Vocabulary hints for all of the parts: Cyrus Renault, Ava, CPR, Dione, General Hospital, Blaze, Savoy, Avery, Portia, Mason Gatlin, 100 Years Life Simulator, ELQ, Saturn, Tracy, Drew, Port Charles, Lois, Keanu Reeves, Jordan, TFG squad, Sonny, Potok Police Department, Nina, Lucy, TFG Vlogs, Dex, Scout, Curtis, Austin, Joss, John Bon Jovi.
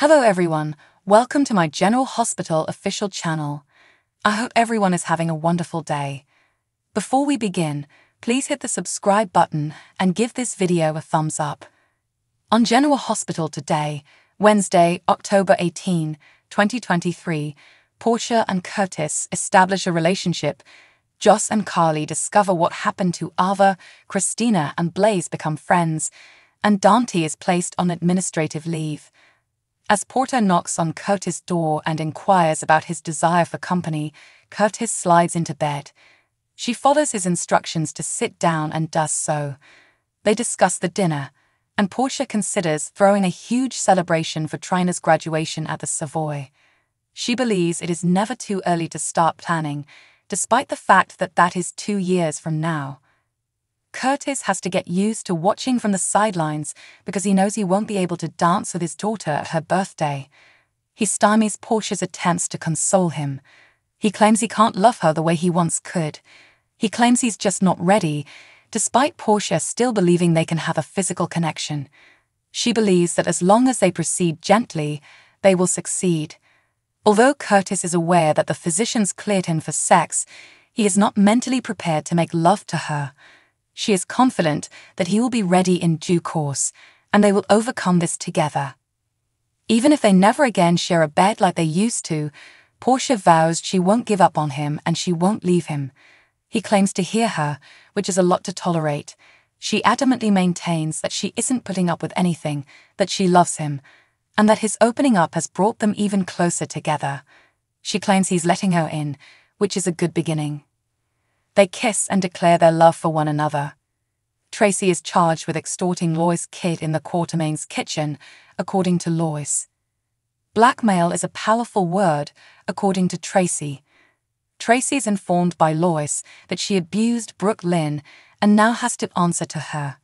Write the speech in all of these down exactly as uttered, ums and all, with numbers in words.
Hello everyone, welcome to my General Hospital official channel. I hope everyone is having a wonderful day. Before we begin, please hit the subscribe button and give this video a thumbs up. On General Hospital today, Wednesday, October eighteenth, twenty twenty-three, Portia and Curtis establish a relationship. Joss and Carly discover what happened to Ava, Christina and Blaze become friends, and Dante is placed on administrative leave. As Portia knocks on Curtis' door and inquires about his desire for company, Curtis slides into bed. She follows his instructions to sit down and does so. They discuss the dinner, and Portia considers throwing a huge celebration for Trina's graduation at the Savoy. She believes it is never too early to start planning, despite the fact that that is two years from now. Curtis has to get used to watching from the sidelines because he knows he won't be able to dance with his daughter at her birthday. He stymies Portia's attempts to console him. He claims he can't love her the way he once could. He claims he's just not ready, despite Portia still believing they can have a physical connection. She believes that as long as they proceed gently, they will succeed. Although Curtis is aware that the physicians cleared him for sex, he is not mentally prepared to make love to her. She is confident that he will be ready in due course, and they will overcome this together. Even if they never again share a bed like they used to, Portia vows she won't give up on him and she won't leave him. He claims to hear her, which is a lot to tolerate. She adamantly maintains that she isn't putting up with anything, that she loves him, and that his opening up has brought them even closer together. She claims he's letting her in, which is a good beginning. They kiss and declare their love for one another. Tracy is charged with extorting Lois' kid in the Quatermain's kitchen, according to Lois. Blackmail is a powerful word, according to Tracy. Tracy is informed by Lois that she abused Brooke Lynn and now has to answer to her.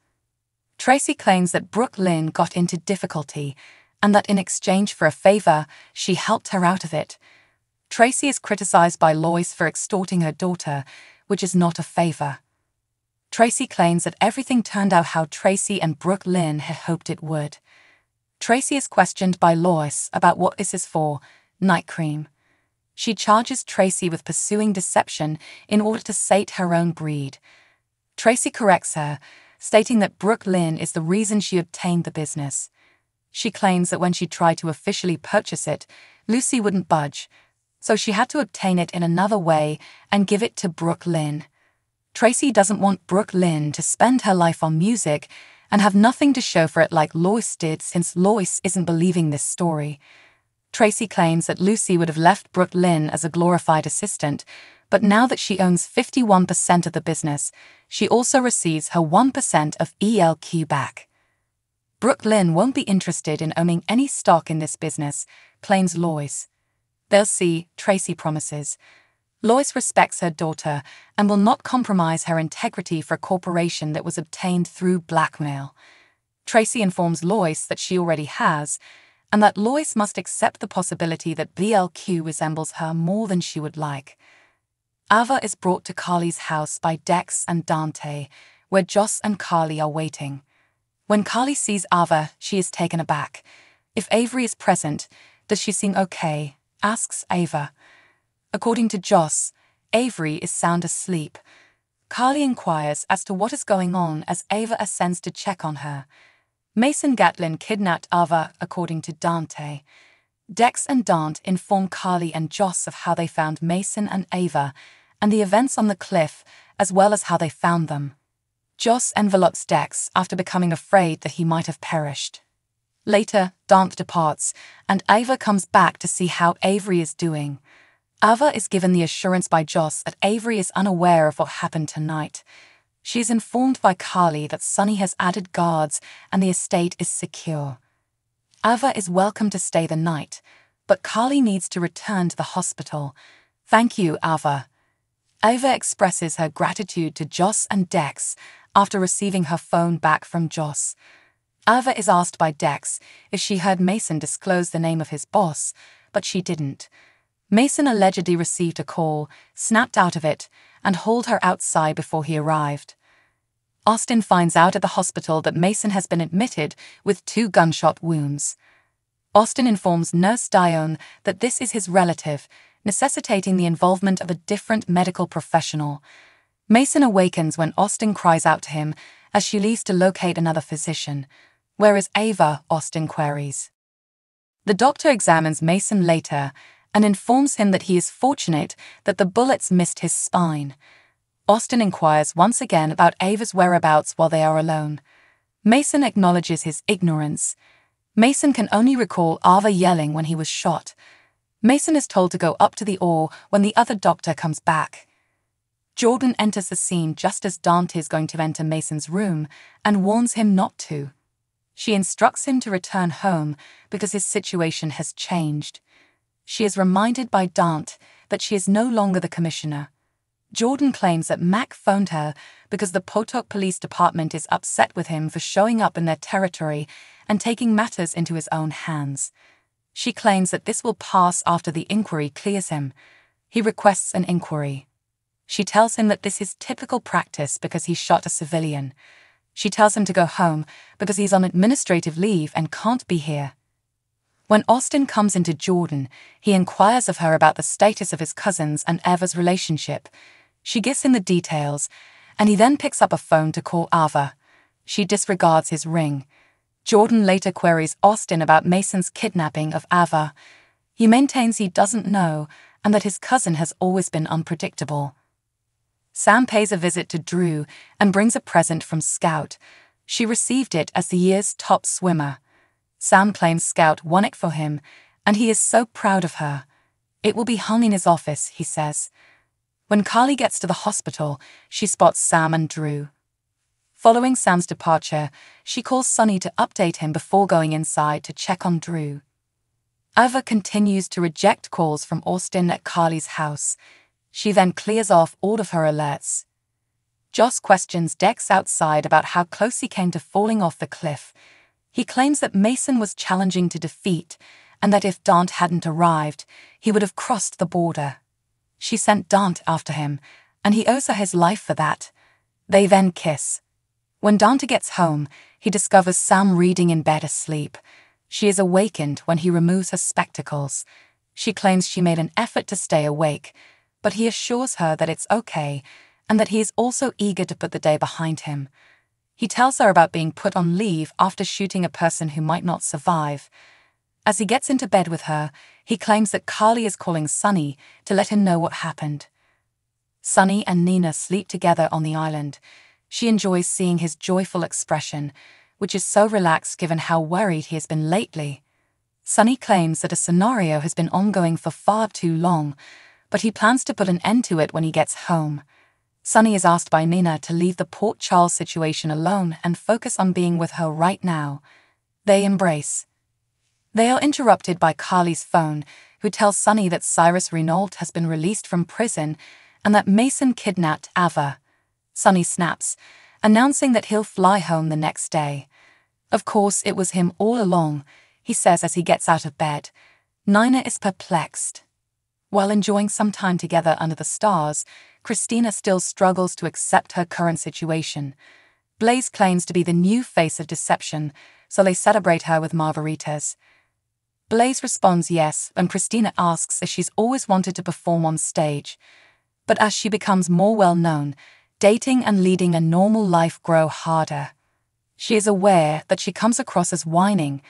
Tracy claims that Brooke Lynn got into difficulty and that in exchange for a favor, she helped her out of it. Tracy is criticized by Lois for extorting her daughter, which is not a favor. Tracy claims that everything turned out how Tracy and Brooke Lynn had hoped it would. Tracy is questioned by Lois about what this is for, night cream. She charges Tracy with pursuing deception in order to sate her own greed. Tracy corrects her, stating that Brooke Lynn is the reason she obtained the business. She claims that when she tried to officially purchase it, Lucy wouldn't budge, so she had to obtain it in another way and give it to Brooke Lynn. Tracy doesn't want Brooke Lynn to spend her life on music and have nothing to show for it like Lois did, since Lois isn't believing this story. Tracy claims that Lucy would have left Brooke Lynn as a glorified assistant, but now that she owns fifty-one percent of the business, she also receives her one percent of E L Q back. Brooke Lynn won't be interested in owning any stock in this business, claims Lois. They'll see, Tracy promises. Lois respects her daughter and will not compromise her integrity for a corporation that was obtained through blackmail. Tracy informs Lois that she already has, and that Lois must accept the possibility that B L Q resembles her more than she would like. Ava is brought to Carly's house by Dex and Dante, where Joss and Carly are waiting. When Carly sees Ava, she is taken aback. If Avery is present, does she seem okay? Asks Ava. According to Joss, Avery is sound asleep. Carly inquires as to what is going on as Ava ascends to check on her. Mason Gatlin kidnapped Ava, according to Dante. Dex and Dante inform Carly and Joss of how they found Mason and Ava, and the events on the cliff, as well as how they found them. Joss envelops Dex after becoming afraid that he might have perished. Later, Dante departs, and Ava comes back to see how Avery is doing. Ava is given the assurance by Joss that Avery is unaware of what happened tonight. She is informed by Carly that Sonny has added guards and the estate is secure. Ava is welcome to stay the night, but Carly needs to return to the hospital. Thank you, Ava. Ava expresses her gratitude to Joss and Dex after receiving her phone back from Joss. Ava is asked by Dex if she heard Mason disclose the name of his boss, but she didn't. Mason allegedly received a call, snapped out of it, and hauled her outside before he arrived. Austin finds out at the hospital that Mason has been admitted with two gunshot wounds. Austin informs Nurse Dione that this is his relative, necessitating the involvement of a different medical professional. Mason awakens when Austin cries out to him as she leaves to locate another physician. "Where is Ava?" Austin queries. The doctor examines Mason later and informs him that he is fortunate that the bullets missed his spine. Austin inquires once again about Ava's whereabouts while they are alone. Mason acknowledges his ignorance. Mason can only recall Ava yelling when he was shot. Mason is told to go up to the oar when the other doctor comes back. Jordan enters the scene just as Dante is going to enter Mason's room and warns him not to. She instructs him to return home because his situation has changed. She is reminded by Dante that she is no longer the commissioner. Jordan claims that Mac phoned her because the Potok Police Department is upset with him for showing up in their territory and taking matters into his own hands. She claims that this will pass after the inquiry clears him. He requests an inquiry. She tells him that this is typical practice because he shot a civilian. She tells him to go home because he's on administrative leave and can't be here. When Austin comes into Jordan, he inquires of her about the status of his cousins and Ava's relationship. She gives him the details, and he then picks up a phone to call Ava. She disregards his ring. Jordan later queries Austin about Mason's kidnapping of Ava. He maintains he doesn't know and that his cousin has always been unpredictable. Sam pays a visit to Drew and brings a present from Scout. She received it as the year's top swimmer. Sam claims Scout won it for him, and he is so proud of her. It will be hung in his office, he says. When Carly gets to the hospital, she spots Sam and Drew. Following Sam's departure, she calls Sonny to update him before going inside to check on Drew. Ava continues to reject calls from Austin at Carly's house. She then clears off all of her alerts. Joss questions Dex outside about how close he came to falling off the cliff. He claims that Mason was challenging to defeat, and that if Dante hadn't arrived, he would have crossed the border. She sent Dante after him, and he owes her his life for that. They then kiss. When Dante gets home, he discovers Sam reading in bed asleep. She is awakened when he removes her spectacles. She claims she made an effort to stay awake, but he assures her that it's okay, and that he is also eager to put the day behind him. He tells her about being put on leave after shooting a person who might not survive. As he gets into bed with her, he claims that Carly is calling Sonny to let him know what happened. Sonny and Nina sleep together on the island. She enjoys seeing his joyful expression, which is so relaxed given how worried he has been lately. Sonny claims that a scenario has been ongoing for far too long, but he plans to put an end to it when he gets home. Sonny is asked by Nina to leave the Port Charles situation alone and focus on being with her right now. They embrace. They are interrupted by Carly's phone, who tells Sonny that Cyrus Renault has been released from prison and that Mason kidnapped Ava. Sonny snaps, announcing that he'll fly home the next day. Of course, it was him all along, he says as he gets out of bed. Nina is perplexed. While enjoying some time together under the stars, Christina still struggles to accept her current situation. Blaze claims to be the new face of deception, so they celebrate her with margaritas. Blaze responds yes, and Christina asks if she's always wanted to perform on stage. But as she becomes more well-known, dating and leading a normal life grow harder. She is aware that she comes across as whining,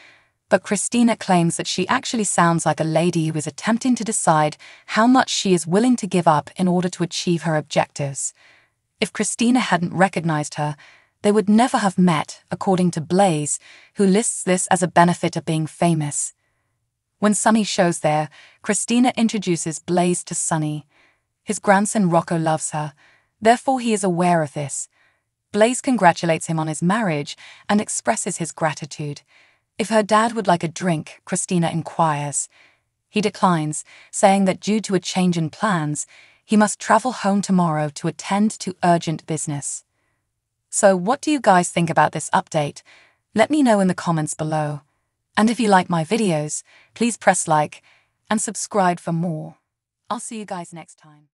but Christina claims that she actually sounds like a lady who is attempting to decide how much she is willing to give up in order to achieve her objectives. If Christina hadn't recognized her, they would never have met, according to Blaze, who lists this as a benefit of being famous. When Sonny shows there, Christina introduces Blaze to Sonny. His grandson Rocco loves her, therefore he is aware of this. Blaze congratulates him on his marriage and expresses his gratitude. If her dad would like a drink, Christina inquires. He declines, saying that due to a change in plans, he must travel home tomorrow to attend to urgent business. So what do you guys think about this update? Let me know in the comments below. And if you like my videos, please press like and subscribe for more. I'll see you guys next time.